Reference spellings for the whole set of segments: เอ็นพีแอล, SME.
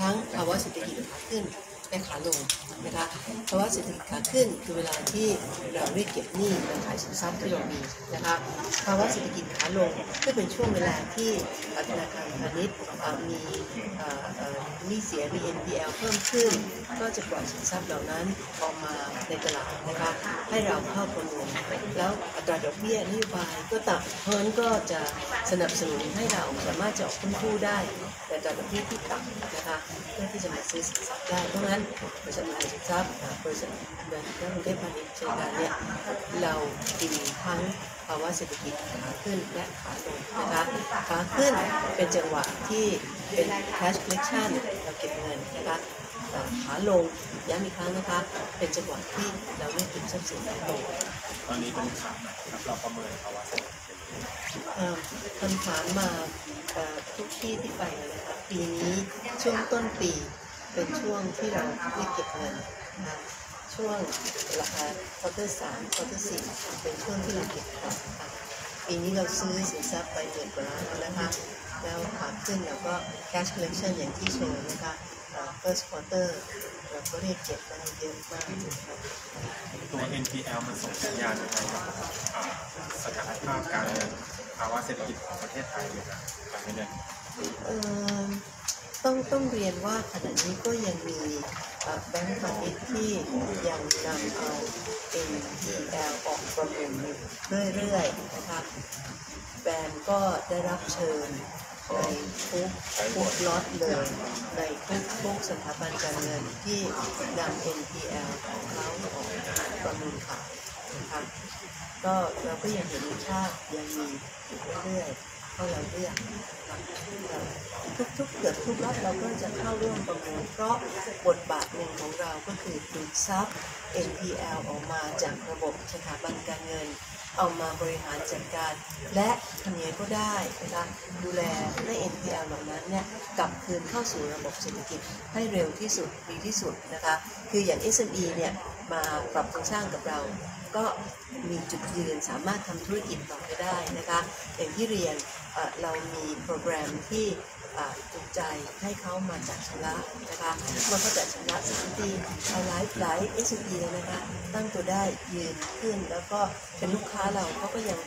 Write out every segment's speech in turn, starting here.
ทั้งภาวะเศรษฐกิจขาขึ้นและขาลงนะคะภาวะเศรษฐกิจขาขึ้นคือเวลาที่เราเรียกเก็บหนี้มาขายสินทรัพย์ที่เรามีนะคะภาวะเศรษฐกิจขาลงก็เป็นช่วงเวลาที่ธนาคารพาณิชย์มีหนี้เสียมี NPL เพิ่มขึ้นก็จะปล่อยสินทรัพย์เหล่านั้นออกมาในตลาดนะคะให้เราเข้าประมูลแล้วอัตราดอกเบี้ยนโยบายก็ต่ำเพราะนั้นก็จะสนับสนุนให้เราสามารถจะออกกู้ได้แต่อัตราดอกเบี้ยที่ต่ำนะคะเพื่อที่จะมาซื้อสินทรัพย์ได้เพราะงั้นบริษัทขายสินทรัพย์บริษัทเดินและกรุงเทพพาณิชย์เช่นกันเนี่ยเราดีทั้งภาวะเศรษฐกิจขาขึ้นและขาลงนะคะขาขึ้นเป็นจังหวะที่เป็น cash collection เราเก็บเงินนะคะขาลงย้ำอีกครั้งนะคะเป็นจังหวะที่เราไม่เก็บทรัพย์สินลงตอนนี้เป็นขาไหนครับเราประเมินภาวะเศรษฐกิจคำถามมาทุกที่ที่ไปนะคะปีนี้ช่วงต้นปีเป็นช่วงที่เราได้เก็บเงินช่วงราคาควอเตอร์3ควอเตอร์4เป็นช่วงที่เราเก็บเงินปีนี้เราซื้อสินทรัพย์ไป10,000 กว่าล้านนะคะแล้วขาขึ้นแล้วก็ cash collection อย่างที่โชว์นะคะ first quarter เราก็ได้เก็บเงินเยอะมากตัว NPL มันส่งสัญญาณยังไงกับสถานภาพการเงินภาวะเศรษฐกิจของประเทศไทยอยู่นะการเงินต้องเรียนว่าขณะนี้ก็ยังมีแบงก์พาณิชย์ที่ยังนำเอา NPL ออกประมูลเรื่อยๆนะคะแบงก์ก็ได้รับเชิญในทุกล็อตเลยในทุกสถาบันการเงินที่นำ NPL ของเขาออกประมูลขายนะคะก็เราก็ยังเห็นค่ายังมีอยู่เรื่อยๆเข้าเราเลือกทุกเกือบทุกรอบเราก็จะเข้าร่วมประมูลเพราะบทบาทหนึ่งของเราก็คือดูดซับ NPL ออกมาจากระบบสถาบันการเงินเอามาบริหารจัดการและทำยังไงก็ได้นะคะดูแลให้ NPL เหล่านั้นเนี่ยกลับคืนเข้าสู่ระบบเศรษฐกิจให้เร็วที่สุดดีที่สุดนะคะคืออย่าง SME เนี่ยมาปรับโครงสร้างกับเราก็มีจุดยืนสามารถทำธุรกิจต่อไปได้นะคะอย่างที่เรียนเรามีโปรแกรมที่จูงใจให้เขามาจัดชำระนะคะมันก็จัดชำระ3 ปีเอาหลาย SME เลยนะคะตั้งตัวได้ยืนขึ้นแล้วก็เป็นลูกค้าเราเขาก็ยัง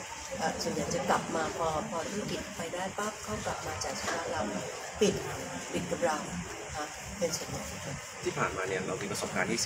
ส่วนใหญ่จะกลับมาพอธุรกิจไปได้ปั๊บเขากลับมาจัดชำระเราปิดกับเราเป็นส่วนใหญ่ที่ผ่านมาเนี่ยเรามีประสบการณ์ที่